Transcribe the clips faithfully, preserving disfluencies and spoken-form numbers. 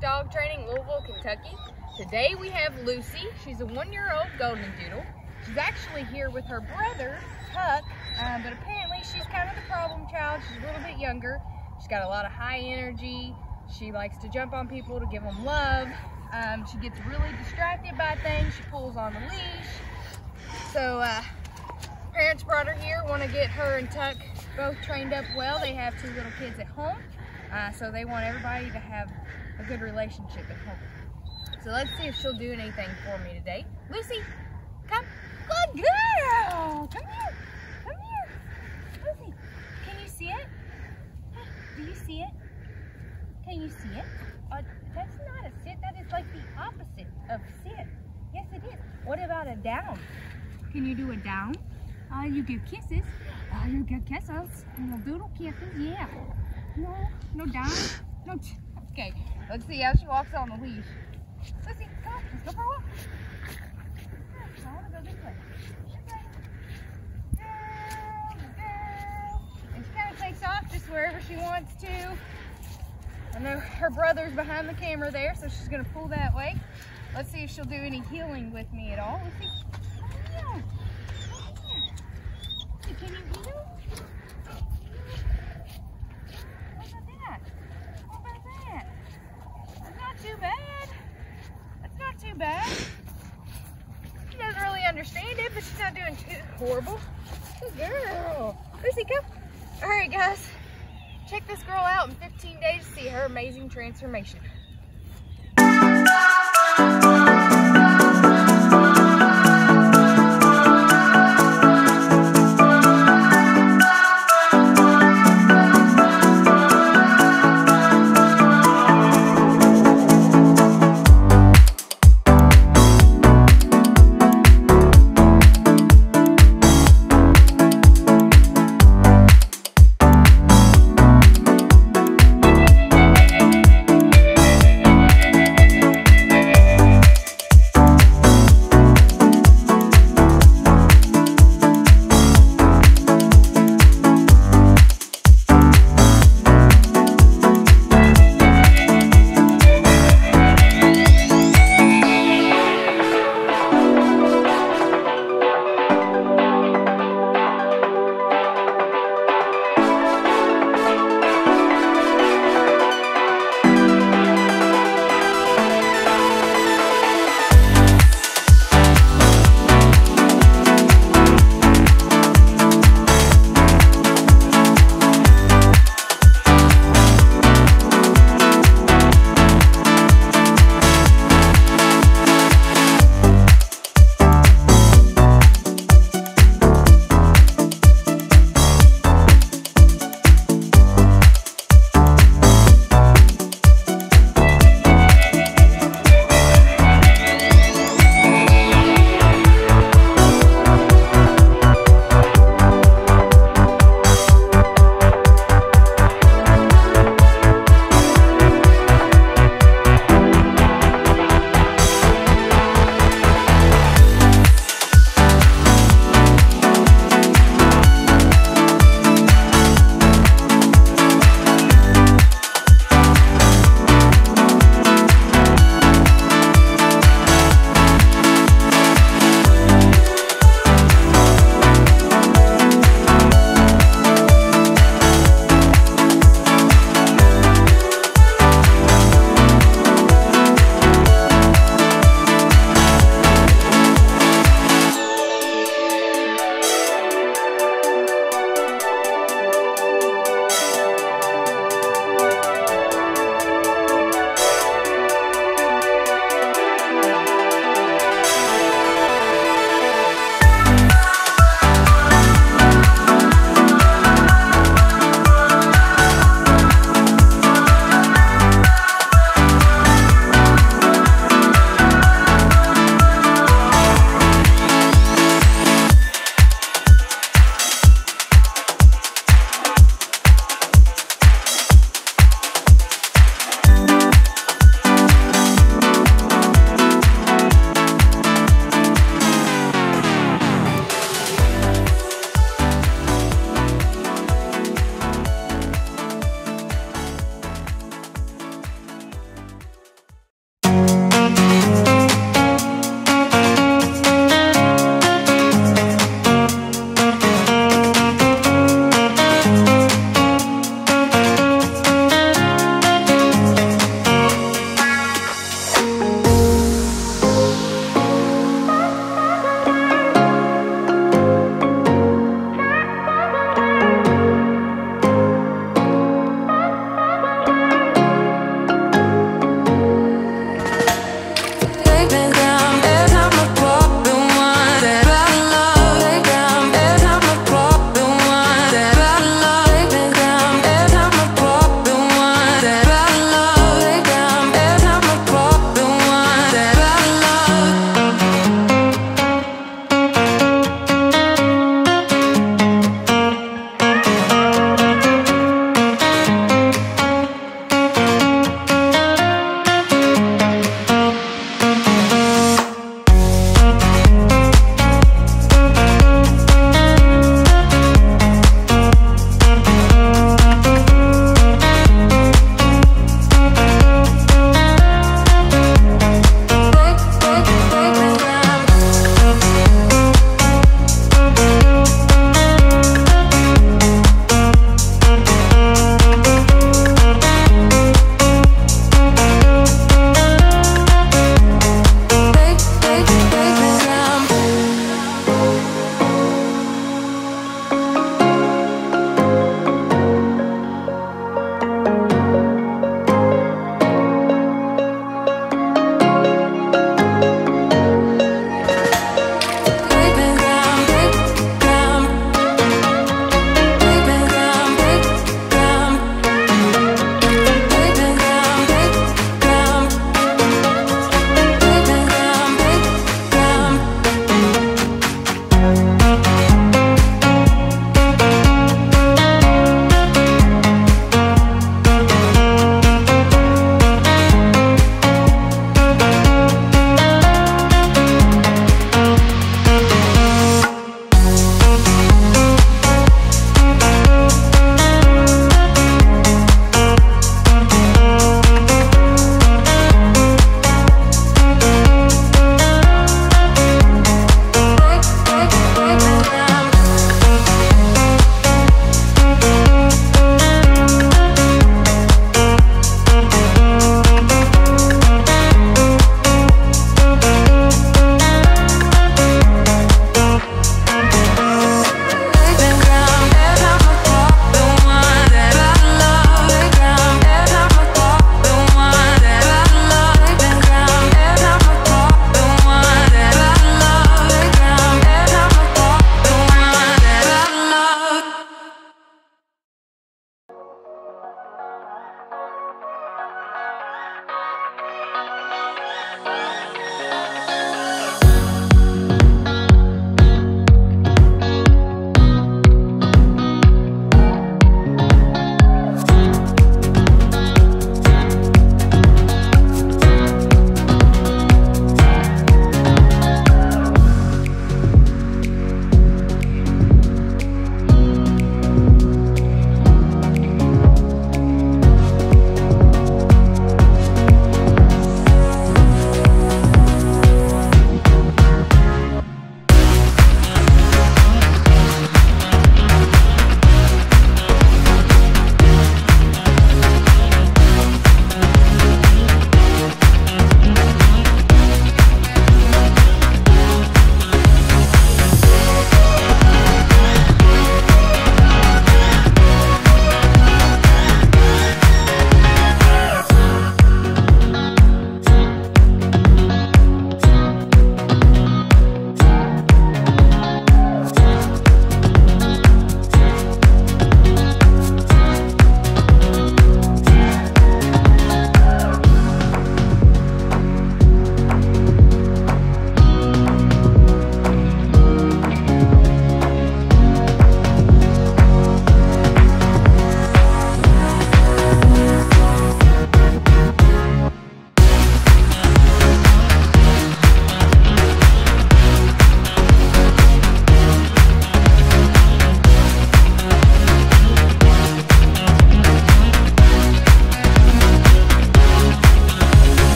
Dog Training, Louisville, Kentucky. Today we have Lucy. She's a one-year-old golden doodle. She's actually here with her brother, Tuck, um, but apparently she's kind of the problem child. She's a little bit younger. She's got a lot of high energy. She likes to jump on people to give them love. Um, she gets really distracted by things. She pulls on the leash. So uh, parents brought her here, want to get her and Tuck both trained up well. They have two little kids at home. Uh, so they want everybody to have a good relationship at home. So let's see if she'll do anything for me today. Lucy, come. Good girl. Come here. Come here. Lucy, can you see it? Do you see it? Can you see it? Uh, that's not a sit. That is like the opposite of sit. Yes, it is. What about a down? Can you do a down? Uh, you give kisses. Uh, you give kisses. Little doodle kisses. Yeah. No, no down, no. Okay, let's see how she walks on the leash. Lucy, come on, let's go for a walk. I want to go this way. This way. Girl, girl. And she kind of takes off just wherever she wants to. I know her brother's behind the camera there, so she's going to pull that way. Let's see if she'll do any healing with me at all. Lucy, come here. Lucy, can you heal? Bad. She doesn't really understand it, but she's not doing too horrible. Good girl. Lucy, go. All right, guys. Check this girl out in fifteen days to see her amazing transformation.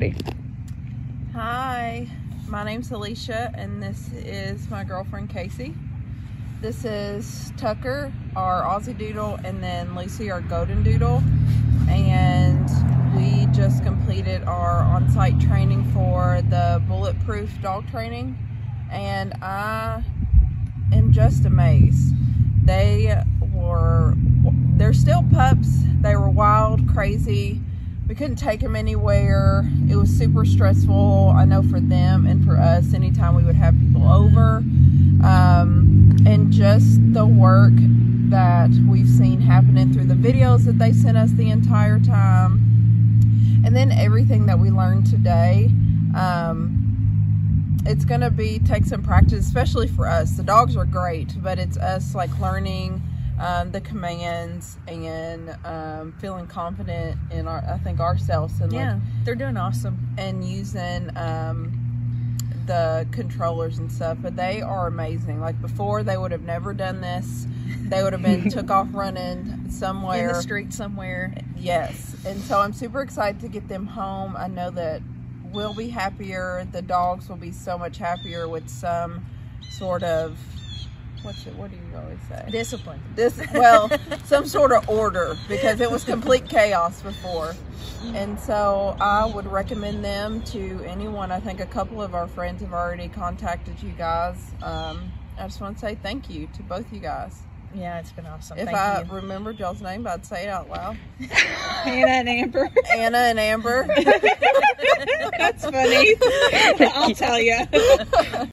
ready. Hi, my name's Alicia and this is my girlfriend Casey. This is Tucker, our Aussie doodle, and then Lucy, our golden doodle. And we just completed our on-site training for the Bulletproof Dog Training. And I am just amazed. They were, they're still pups. They were wild, crazy. We couldn't take them anywhere. It was super stressful, I know, for them and for us, anytime we would have people over. Um, and just the work that we've seen happening through the videos that they sent us the entire time. And then everything that we learned today, um, it's gonna be take some practice, especially for us. The dogs are great, but it's us like learning um, the commands and um, feeling confident in our, I think, ourselves. And yeah, like, they're doing awesome. And using um, the controllers and stuff, but they are amazing. Like before, they would have never done this. They would have been took off running somewhere. In the street somewhere. Yes, and so I'm super excited to get them home. I know that we'll be happier. The dogs will be so much happier with some sort of, what's it, what do you always say? Discipline. This, well, some sort of order, because it was complete chaos before. And so I would recommend them to anyone. I think a couple of our friends have already contacted you guys. Um, I just want to say thank you to both you guys. Yeah, it's been awesome. If Thank I you. remembered y'all's name, I'd say it out loud. Anna and Amber. Anna and Amber. That's funny. I'll tell you.